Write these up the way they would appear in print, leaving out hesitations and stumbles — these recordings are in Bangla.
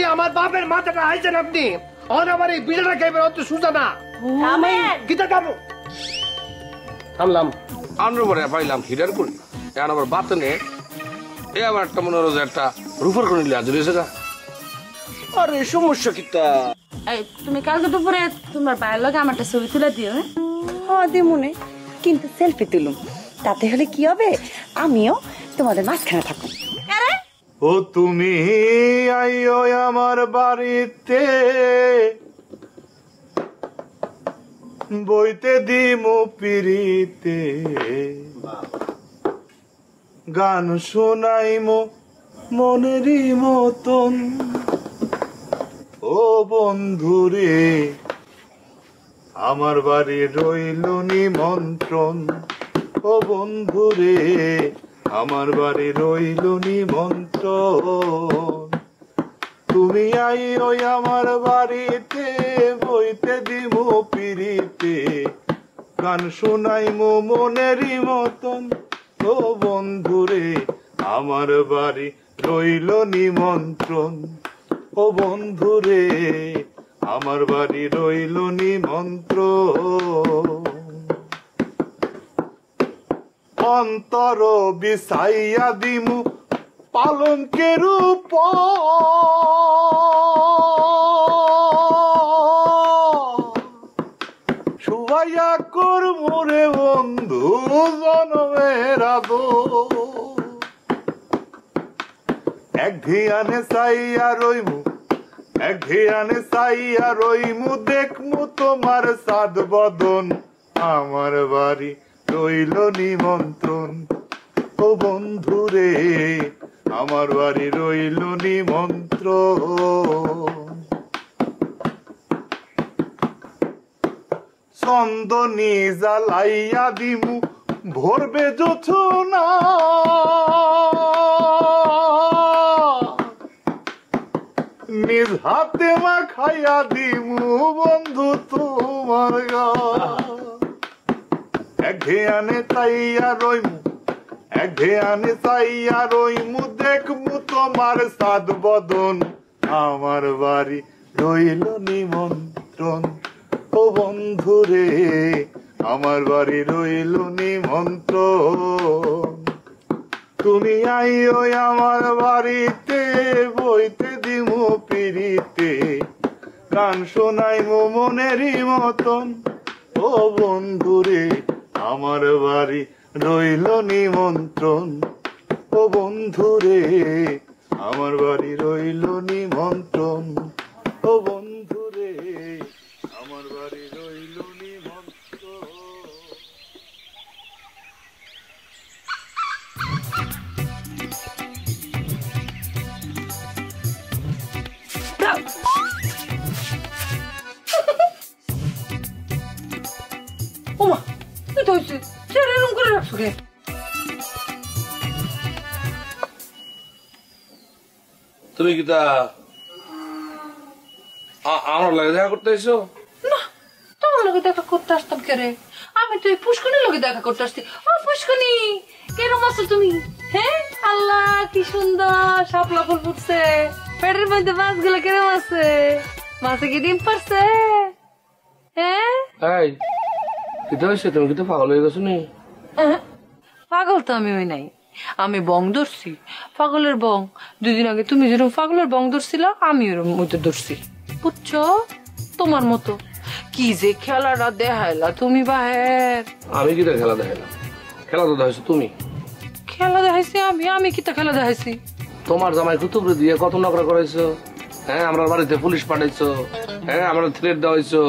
I O tumi ayo amar barite boite dimu pirite gan shonaimo moneri moton o bondhure amar bari roilo nimantron o bondhure আমার বাড়ি রইল নিমন্ত্রণ তুমি আইও আমার বাড়িতে বইতে দিমু পিরিতে গান শোনাইমু মনেরই মতন ও বন্ধুরে আমার বাড়ি রইল নিমন্ত্রণ ও বন্ধুরে আমার বাড়ি রইল নিমন্ত্রণ Antaro bisaya dimu palanker upor shubaya korbo re bondhu janomer ador ek dhiyane saiya roimu dekhmu tomar sad bodon amar bari রইলো নিমন্ত্রণ ও বন্ধু রে আমার বাড়ি রইলো নিমন্ত্রণ চন্দনী জ্বালাইয়া দিমু ভরবে জোছনা নিজ হাতে মাখাইয়া দিমু বন্ধু তোমার গা এক ধ্যানে তাইয়া রইমু দেখমু তোমার সাদ বদন আমার বাড়ি রইল নিমন্ত্রণ ও বন্ধু রে আমার বাড়ি রইল নিমন্ত্রণ তুমি আইও আমার বাড়িতে বইতে দিমু পিরিতে গান শোনাইমু মনেরই মতন ও বন্ধু রে আমার বাড়ি রইল নিমন্ত্রণ ও বন্ধু রে আমার বাড়ি রইল নিমন্ত্রণ ও বন্ধু রে আমার বাড়ি রইল নিমন্ত্রণ ওমা Toysi, çerelim kırarım suge. Tumi kita, amar lage dekha korte esho? Na, tomar lage dekha korte ashtam kere. Ami to ei pushkuni lage dekha korte ashti. O pushkuni, kerom acho tumi? He? Allah ki sundor, shapla phul phutche. Peter moddhe mach gulo kerom ache? Mache ki dim parche? He? Hey. Kidoyse tumi kito pagal hoye gecho ni? Pagal to ami hoi nai. Ami bong dorchi. Pagaler bong. Dui din age tumi jerom pagaler bong dorchila, ami orom moto dorchi. Bujcho? Tomar moto. Ki je khela ra dehaila tumi baher. Ami ki ta khela dehaila. Khela to dehaisho tumi. Khela dehaisi ami ki ta khela dehaisi. Tomar jamai kutubre diye koto nokra koraicho. Hei amar barite police pataicho. Hei amar threat deoicho.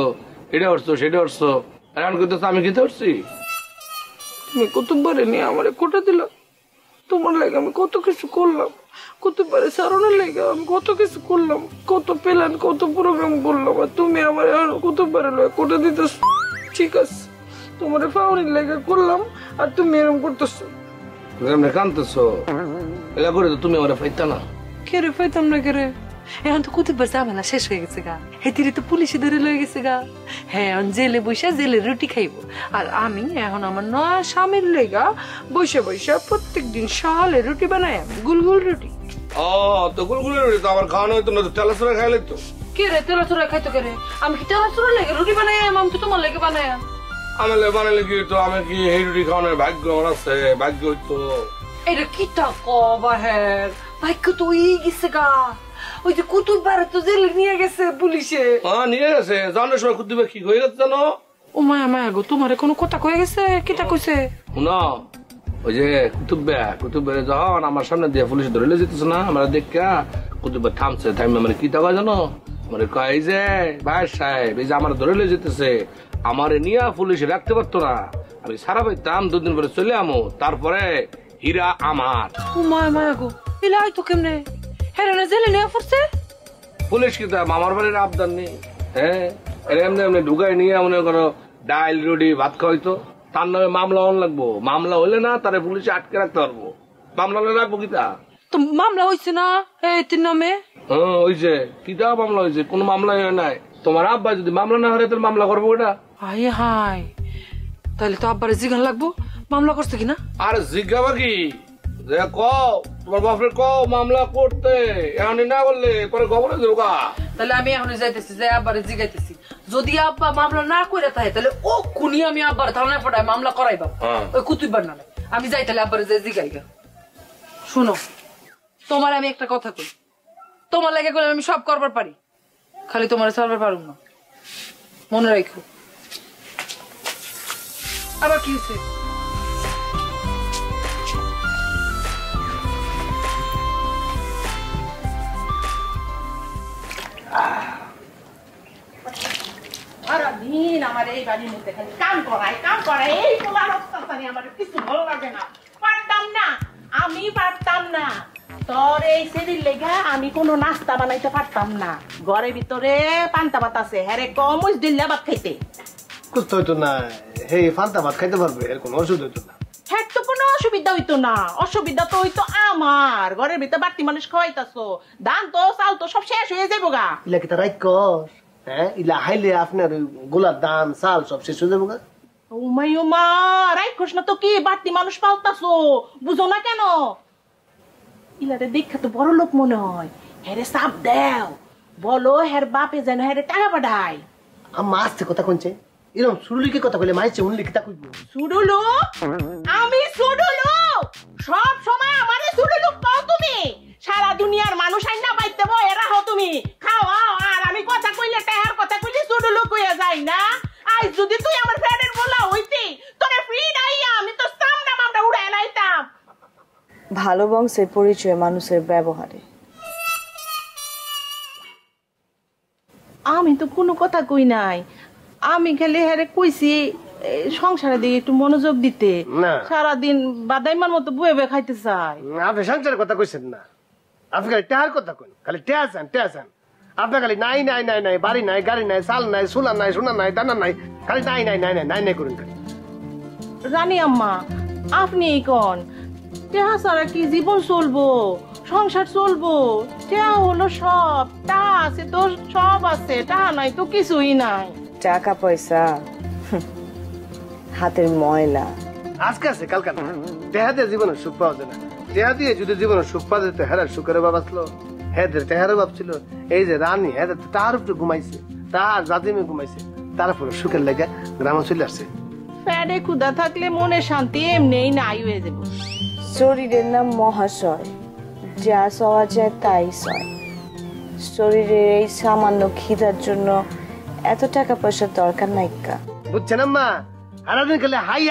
Eta korcho seta korcho. I don't know what to do. I don't know what to do. I don't know what to do. I don't know what to do. I don't know what to do. I don't know what to do. এখন তো কত ঝামেলা শেষ হয়ে গেছে গা হেতিরে তো পুলিশে ধরে লয়ে গেছে গা হ্যাঁ জেলে বইসা জেলে রুটি খাইবো আর আমি এখন আমার নয়া স্বামীর লাগা বইসা বইসা প্রত্যেকদিন সকালে রুটি বানাই আমি গুলগুল রুটি Oh, to gulgul tower khana to na tela sura khaile to. Kere tela sura khaye to kere. Am ki tela sura lege roti banaya mam to tomar lege banaya. Amale banale ki to ame ki ei roti khana bhagyo raste bhagyo to. Ei kita ko baher. Bhagyo to ei isga. Oi je kutu bar to zel niye gese police. Ha niye gese. Janar shomoy kutu ki hoye geche jano. O maya go tomare kono kotha koye geche kita koyse. Na. Oye, Kutubbe, jao, na amar samne diye police dhore jetiche na, amra dekha, Kutubbe thamche, thaime amare ki daba jano, amare koy je, bhai saheb, ei je amar dhore jetiche, amare niya police rakhte parto na, ami sara paitam 2 din pore chole amo, tarpore hira amar. O maya go, elai to kemne, herone jele niya porche? Police ki ta amar bare abdan nei, he, ere emne dhugai niya mone koro dal roti bhat khoyto. তার নামে মামলা অন লাগবো মামলা হলে না তারে পুলিশে আটকে রাখতে পারবো মামলা না রাখবো কিটা তো মামলা হইছে না এই তিন নামে হ্যাঁ হইছে কিটা মামলা হইছে কোন মামলা হয় না তোমার আব্বা যদি মামলা না করে তাহলে মামলা করবে ওটা হাই হাই তাহলে তো আব্বারে জিগান লাগবো মামলা করতে কি না আর জিগাবা কি যে কও তোমার বাপরে কও মামলা করতে এমনি না বললে পরে গবরে যাওগা তাহলে আমি এখন যাইতেছি যে আব্বারে জিগাইতেছি যদি আপা মামলা না কইরা থাকে তাহলে ও কুনি আমি আবার থানায় পড়াই মামলা করাইবা ওই কুতুইবার নামে আমি যাই তাহলে আবার যে জিগাইগা শুনো তোমার আমি একটা কথা কই তোমার লাগে কইলে আমি সব করবার পারি খালি তোমারে ছাড়বা পারুম না মনে রাখো আবার কি হইছে আমারে বাড়ির মধ্যে খালি কাম করায় এই পোলার অত্যাচারে আমারে কিছু ভালো লাগে না পারতাম না তোর এই সিঁড়ির লেগা আমি কোনো নাস্তা বানাইতে পারতাম না ঘরের ভিতরে পান্তা ভাত আছে হ্যাঁ রে কমুজ দিল্লা ভাত খাইতে কষ্ট হইতো না হে পান্তা ভাত খাইতে পারবে এর কোনো অসুবিধা হইতো না হ্যাঁ তো কোনো অসুবিধা হইতো না অসুবিধা তো হইতো আমার ঘরের ভিতরে বাড়তি মানুষ খাওয়াইতাছো ধান তো চাল তো সব শেষ হয়ে যাবো গা লেগে তো রাইক কর হ্যাঁ ইলা হাইলে আপনার গোলার দাম চাল সব শেষ হয়ে যাবো ও মাইমা রাই কৃষ্ণ তো কি বাড়তি মানুষ পালতাছো বুঝো না কেন ইলাতে দেখা তো বড় লোক মনে হয় হেরে সাপ দাও বলো হের বাপে যেন হেরে টাকা পাঠায় আম্মা আস্তে কথা কোনছে এরকম সুরুলিকে কথা বলে মাইছে উনি লিখতা কইব সুরুলো আমি সুরুলো সব সময় আমারে সুরুলো পাও তুমি সারা দুনিয়ার মানুষ আইনা বাইতেবো এরা হও তুমি খাওয়াও আর আমি কথা কইলে টাকার কথা কইলে সুরুলো কইয়া যায় না আই যদি তুই আমার ফ্রেন্ডের বলা হইতি তোরে ফ্রি নাই আমি তো সামনা মামটা উড়ায় লাইতাম ভালো বংশের পরিচয় মানুষের ব্যবহারে আমি তো কোনো কথা কই নাই আমি খালি হেরে কইছি সংসারে দিকে একটু মনোযোগ দিতে সারা দিন বাদাইমার মতো বয়ে বয়ে খাইতে চাই আপনি সংসারের কথা কইছেন না আপনি খালি টাকার কথা কইন খালি টেয়াছেন আপনার খালি নাই বাড়ি নাই গাড়ি নাই চাল নাই সোলা নাই সোনা নাই দানা নাই খালি নাই করুন জানি আম্মা আপনি কোন টেহা সারা কি জীবন চলবো সংসার চলবো টেহা হলো সব তা আছে তো সব আছে টাহা নাই তো কিছুই নাই টাকা পয়সা হাতের ময়লা আজকে আছে কালকে টেহা দিয়ে জীবনের সুখ পাওয়া যায় না টেহা দিয়ে যদি জীবনের সুখ পাওয়া যেত হেরা সুখের বাবা ছিল হেদের তেহারে ভাবছিল এই যে রানী হেদের তার উপরে ঘুমাইছে তার জাতিমে ঘুমাইছে তারপরে সুখের লেগে গ্রামে চলে আসছে ফ্যাডে ক্ষুধা থাকলে মনে শান্তি এমনিই নাই হয়ে যাবো শরীরের নাম মহাশয় যা সওয়া যায় তাই সয় শরীরের এই সামান্য খিদার জন্য এত টাকা পয়সার দরকার নাই কা বুঝছেন আম্মা আরাদিন খেলে হাই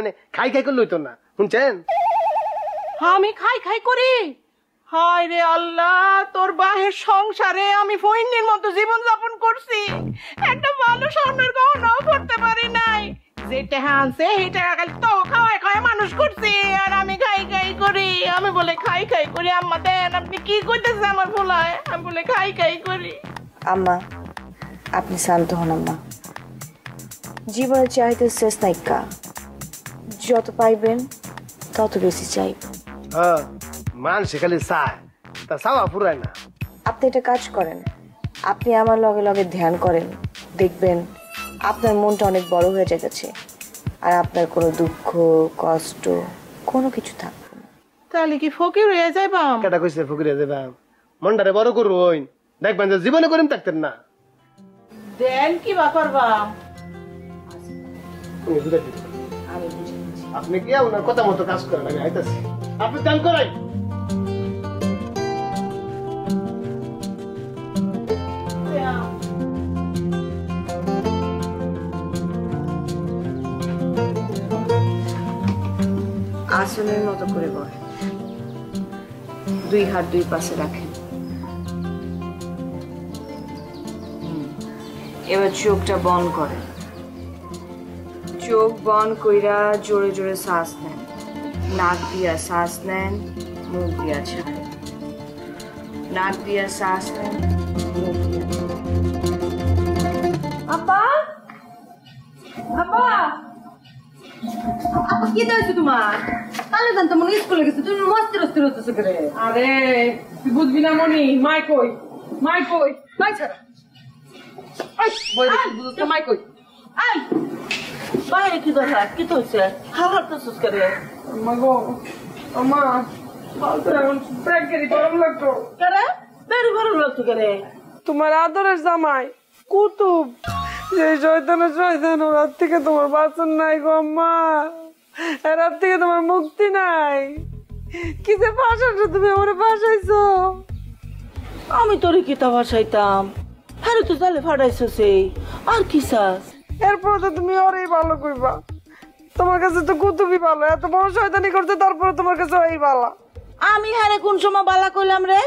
মানে খাই করে লইতো না শুনছেন আমি খাই করি হায় রে আল্লাহ তোর বাহের সংসারে আমি ফইনের মতো জীবন যাপন করছি একটা ভালো স্বর্ণের গহনাও পড়তে পারি নাই যেটা আনছে সেটা খালি তো খাওয়ায় মানুষ করছি আর আমি খাই করি আমি বলে খাই করি আম্মা দেন আপনি কি কইতেছেন আমার ভোলায় আমি বলে খাই করি আম্মা আপনি শান্ত হন আম্মা জীবনে চাইতে শেষ নাই কা যত পাইবেন তত বেশি চাই হ্যাঁ মানুষে খালি চায় তা চাওয়া পুরায় না আপনি একটা কাজ করেন আপনি আমার লগে ধ্যান করেন দেখবেন আপনার মনটা অনেক বড় হয়ে যেতেছে আর আপনার কোনো দুঃখ কষ্ট কোনো কিছু থাকবে না তাহলে কি ফকির হয়ে যাইবাম? কাটা কইছে ফকির হয়ে যাইবাম? মনটারে বড় করু ওই দেখবেন যে জীবনে করেন থাকতেন না। দেন কি বা করবা? তুমি বুঝা দিতে আপনি কি ওনার কথা মতো কাজ করেন। আমি আইতাছি, আপনি দান করেন। আসনের মতো করে বসে দুই হাত দুই পাশে রাখেন। এবার চোখটা বন্ধ করেন। চোখ বন্ধ কইরা জোরে জোরে শ্বাস নেন। নাক দিয়া শ্বাস নেন, মুখ দিয়া ছাড়েন। নাক দিয়া শ্বাস নেন, মুখ দিয়া আপা আপা কি হয়েছে তোমার? তাহলে জানতো মনে স্কুলে গেছে, তুমি মস্ত অস্থির হতেছ করে। আরে তুই বুঝবি না মনি, মাই কই মাই কই মাই ছাড়া মাই কই আই বাইরে কি দরকার? কি হয়েছে? হাওয়ার তো সুস করে মাগো আমা পালতরা কোন ব্রেক করে গরম লাগতো করে বের গরম লাগতো করে। তোমার আদরের জামাই কুতুব সেই শয়তানে শয়তান ওর হাত থেকে তোমার বাঁচন নাই গো আম্মা, এর হাত থেকে তোমার মুক্তি নাই। কি যে ভাষাটা তুমি আমার ভাষাইছো। আমি তোর কি তা ভাষাইতাম? হ্যাঁ তো তাহলে ফাটাইছো সেই আর কি চাস? এরপরে তো তুমি ওরই ভালো করবা। তোমার কাছে তো কুতুবই ভালো, এত বড় শয়তানি করছে তারপরে তোমার কাছে ওই বালা। আমি হ্যাঁ কোন সময় বালা কইলাম রে?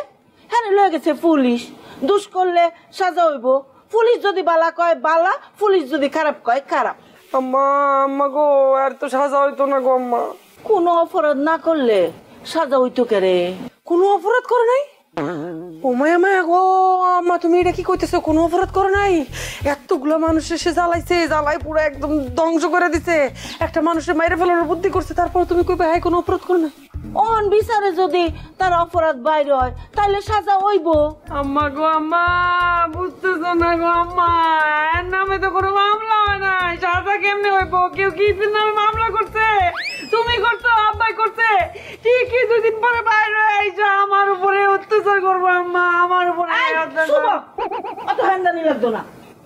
হ্যাঁ লয়ে গেছে পুলিশ, দুষ করলে সাজা হইব। পুলিশ যদি বালা কয় বালা, পুলিশ যদি খারাপ কয় খারাপ। আম্মা আম্মা গো আর তো সাজা হইতো না গো আম্মা। কোনো অপরাধ না করলে সাজা হইতো কেরে? কোনো অপরাধ করে নাই? ওমায়া মায়া গো আম্মা তুমি এটা কি কইতেছো? কোনো অপরাধ করে নাই? এতগুলো মানুষ এসে জ্বালাইছে, জ্বালাই পুরো একদম ধ্বংস করে দিছে, একটা মানুষের মাইরে ফেলানোর বুদ্ধি করছে, তারপর তুমি কইবে হ্যাঁ কোনো অপরাধ করে নাই? অন বিচারে যদি তার অপরাধ বাইর হয় তাহলে সাজা হইব। আম্মা গো আম্মা বুঝতেছ না গো আম্মা, এর নামে তো কোনো মামলা হয় না, সাজা কেমনে হইব? কেউ কি নামে মামলা করছে? তুমি করছো, আব্বাই করছে, ঠিকই দুদিন পরে বাইর হয়ে আইসা আমার উপরে অত্যাচার করবো আম্মা, আমার উপরে অত হ্যান্দানি লাগতো না।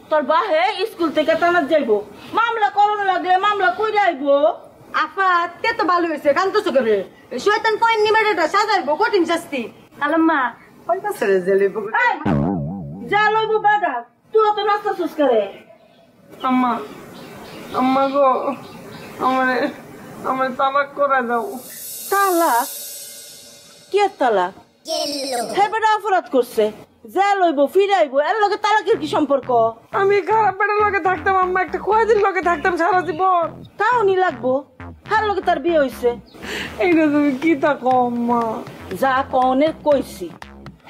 তোর বাহে স্কুল থেকে টানা যাইব, মামলা করোনা লাগলে মামলা কই যাইব। আপা তে তো ভালো হয়েছে, কান্দছ করে শয়তান কইন নিমেটা সাজাইবো কঠিন শাস্তি। আলম্মা কইতাছ রে জেলেব জালব বাদা তুই তো নষ্ট সুস করে। আম্মা আম্মা গো আমারে আমারে তালাক করে দাও। তালাক? কি তালাক? জেল হেবেটা অপরাধ করছে, জেল হইব, ফিরাইব, এর লগে তালাকের কি সম্পর্ক? আমি খারাপ বেটার লগে থাকতাম আম্মা, একটা কয়েদির লগে থাকতাম সারা জীবন, তাও নি লাগবো। হার লগে তার বিয়ে হইছে। এইটা তুমি কি তা কম্মা? যা কনের কইছি,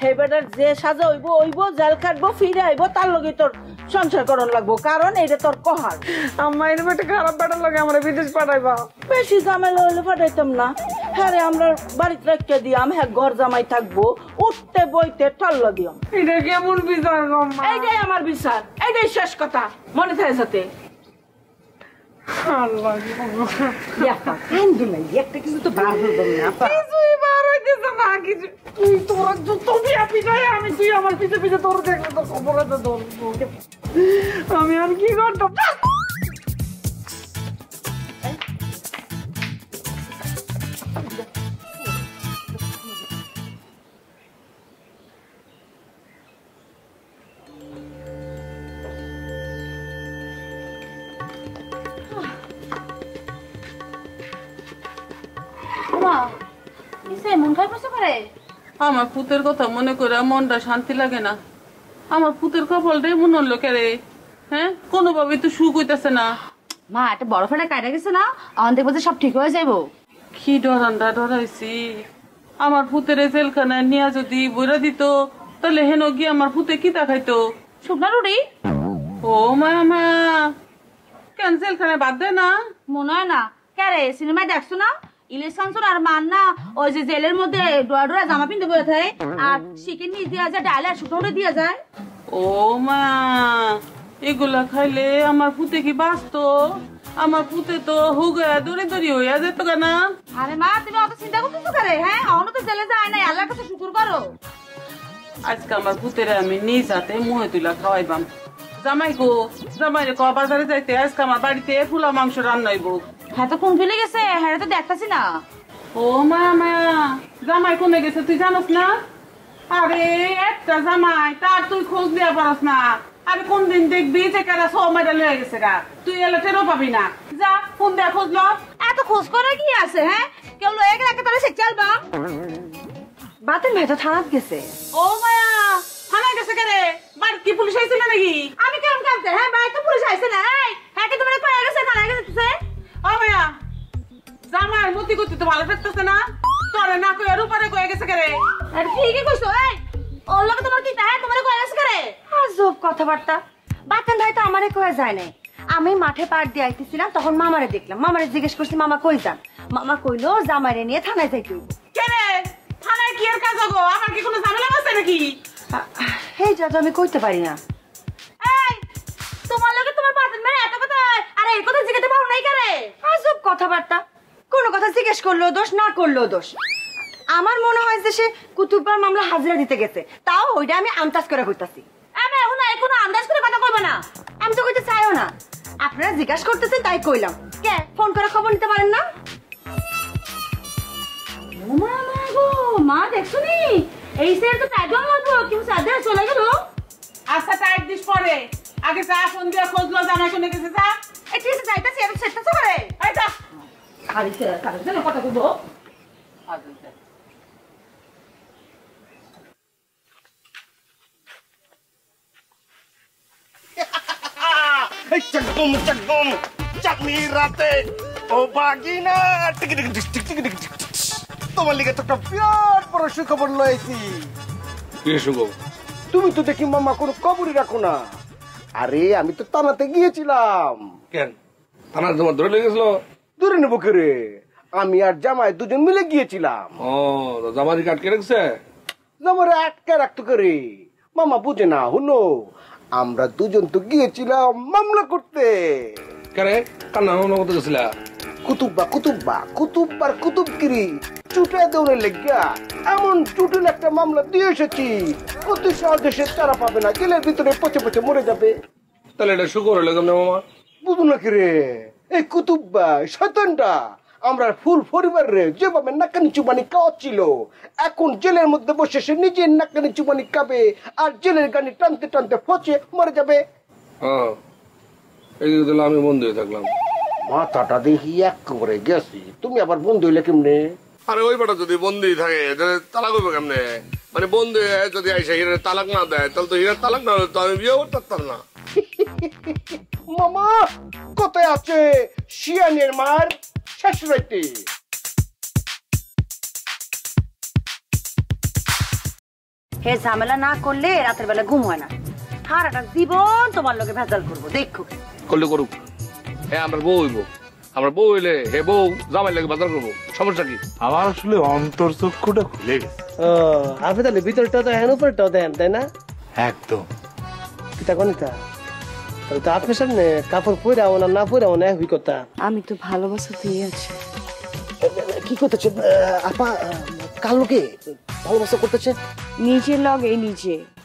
হে বেটার যে সাজা হইব হইব, জেল কাটবো, ফিরে আইব, তার লগে তোর সংসার করণ লাগবো, কারণ এটা তোর কহার। আম্মা এরকম একটা খারাপ বেটার লগে আমরা বিদেশ পাঠাইবা? বেশি ঝামেলা হলে পাঠাইতাম না। হ্যাঁ রে আমরা বাড়িতে রেখে দিয়াম, হ্যাঁ ঘর জামাই থাকবো, উঠতে বইতে ঠল লাগিয়াম। এটা কেমন বিচার কম্মা? এইটাই আমার বিচার, এইটাই শেষ কথা মনে থাকে সাথে। আমি আর কি করতাম? আমার পুতের কথা মনে করে মনটা শান্তি লাগে না। আমার পুতের কপালটাই মনে হলো কেরে, হ্যাঁ কোনোভাবে তো সুখ হইতেছে না। মা একটা বরফটা কাটা গেছে না, আমাদের বলতে সব ঠিক হয়ে যাইব। কি ডরানটা ডরাইছি। আমার পুতের জেলখানায় নিয়ে যদি বইরা দিত তাহলে হেন গিয়ে আমার পুতে কি দেখাইতো? শুকনা রুটি? ও মা মা কেন জেলখানায় বাদ দেয় না? মনে হয় না কেরে, সিনেমায় দেখছো না ইলেকশন আর মান না ওই যে জেলের মধ্যে ডোয়া ডোয়া জামা পিনতে বয়ে থাকে আর চিকেন নিয়ে দেওয়া যায়, ডাল আর শুকনো দিয়ে যায়। ও মা এগুলা খাইলে আমার পুতে কি বাঁচতো? আমার পুতে তো হুগরা দূরে দূরে হইয়া যেত না। আরে মা তুমি অত চিন্তা করতেছো করে? হ্যাঁ অনন্ত জেলে যায় না, আল্লাহর কাছে শুকর করো। আজকে আমার পুতেরা আমি নিজ হাতে মুহে তুলা খাওয়াইবাম। জামাই গো, জামাইরে ক বাজারে যাইতে, আজকে আমার বাড়িতে ফুলা মাংস রান্নাইব। হ্যাঁ তো কোন ফেলে গেছে? হ্যাঁ তো দেখতাছি না। ও মা মা, জামাই কোনে গেছে তুই জানোস না? আরে একটা জামাই, তার তুই খোঁজ দেওয়া পারস না। আরে কোন দিন দেখবি যে কারা সব মেডাল হয়ে গেছে গা, তুই এলে টেরও পাবি না। যা ফোন দেয়া খোঁজ লো। এত খোঁজ করে কি আছে? হ্যাঁ কেউ লয়ে গেলে তাহলে সে চালবা। বাতের মেয়ে তো থানাত গেছে। ও মায়া, থানায় গেছে কে রে? বাড়ি কি পুলিশ আইছে না নাকি? আমি কেমন কামতে? হ্যাঁ বাড়ি তো পুলিশ আইছে না। হ্যাঁ কি তোমার পায়ে গেছে থানায় গেছে? ও মায়া, জামাই মতি গতি তো ভালো থাকতেছে না। তোরে না কই আর উপরে কয়ে গেছে কে রে? আর ঠিকই কইছো। এই ওর লগে তোমার কি তাই? তোমারে কয়ে গেছে কে রে? আজব কথাবার্তা। বাতেন ভাই তো আমারে কয়ে যায় নাই। আমি মাঠে পার দিয়ে আইতেছিলাম তখন মামারে দেখলাম। মামারে জিজ্ঞেস করছি মামা কই যান? মামা কইলো জামাইরে নিয়ে থানায় যাইতে হইব। কে রে? থানায় কি এর কাজ গো? আমার কি কোনো ঝামেলা আছে নাকি? এই যা আমি কইতে পারি না। এই তোমার লগে তোমার বাতেন মেরে এত কথা, আরে এই কথা জিজ্ঞেস পাও নাই কে রে? আজব কথাবার্তা। কোন কথা জিজ্ঞেস করলো দোষ, না করলো দোষ। আমার মনে হয় যে সে কুতুববার মামলা হাজিরা দিতে গেছে, তাও ওইটা আমি আন্দাজ করে কইতাছি। আমি এখন আর কোনো আন্দাজ করে কথা কইব না। আমি তো কইতে চাইও না, আপনারা জিজ্ঞাসা করতেছেন তাই কইলাম। কে ফোন করে খবর নিতে পারেন না? ও মা গো মা, দেখছনি এই সের তো টাইট লাগবো কিউ সাদা চলে গেল। আচ্ছা টাইট দিস পরে, আগে যা ফোন দিয়ে খোঁজ লো জানা কোনে গেছে। যা এই ঠিক যাইতাছি, আমি সেটটা তো করে। এই যা খালি সে কার যেন কথা কইবো। আচ্ছা চটগুম চটগুম চাঁদনি রাতে ও বাগিনা টিক টিক টিক টিক টিক। তোমার লিগে তো একটা বিরাট বড় সুখবর লয়েছি। কি সুখবর? তুমি তো দেখি মামা কোনো খবরই রাখো না। আরে আমি তো থানাতে গিয়েছিলাম। কেন থানা তোমার ধরে লেগে গেছিল? ধরে নেবো করে, আমি আর জামাই দুজন মিলে গিয়েছিলাম। ও জামাই আটকে রাখছে? জামারে আটকে রাখতো করে মামা বুঝে না। হুনো আমরা দুজন তো গিয়েছিলাম মামলা করতে। কারে? কানা মামলা করতে গেছিলা? কুতুব্বা কুতুব্বা কুতুব্বার কুতুবগিরি চুটে দৌড়ে লেগা এমন চুটুল একটা মামলা দিয়ে এসেছি। অতি সহজে সে তারা পাবে না, জেলের ভিতরে পচে পচে মরে যাবে। তাহলে এটা শুকর হলো কেমন মামা? বুঝু না কিরে, এই কুতুব্বা শয়তানটা আমরা ফুল পরিবার রে যেভাবে নাকানি চুবানি খাওয়াচ্ছিল, এখন জেলের মধ্যে বসে সে নিজের নাকানি চুবানি খাবে আর জেলের গানি টানতে টানতে ফচে মরে যাবে। আমি বন্ধু হয়ে থাকলাম। মাথাটা দেখি একেবারে গেছি। তুমি আবার বন্ধু হইলে কেমনে? আরে ওই বেটা যদি বন্ধু থাকে তালাক হইবে কেমনে? মানে বন্ধু যদি আইসা হিরে তালাক না দেয় তাহলে তো হিরে তালাক না হলে তো আমি বিয়ে করতে পারতাম না। মামা কোথায় আছে শিয়ানের মার শেষ রাইতে? হে ঝামেলা না করলে রাতের বেলা ঘুম হয় না। সারাটা জীবন তোমার লোকে ভেজাল করবো। দেখো করলে করুক, হ্যাঁ আমরা বউ হইব। আমরা বউ হইলে হে বউ জামাই লাগে ভেজাল করবো, সমস্যা কি? আমার আসলে অন্তর্চক্ষুটা খুলে গেছে। ও আপনি তাহলে ভিতরটা তো হেন উপরটাও দেন তাই না? একদম। পিতা গণিতা আপনার সামনে কাপড় পরে আও না পরে আও না হুই কথা। আমি তো ভালোবাসা দিয়ে আছি। কি করতেছে আপা? কালোকে ভালোবাসা করতেছে নিজে লগে নিজে।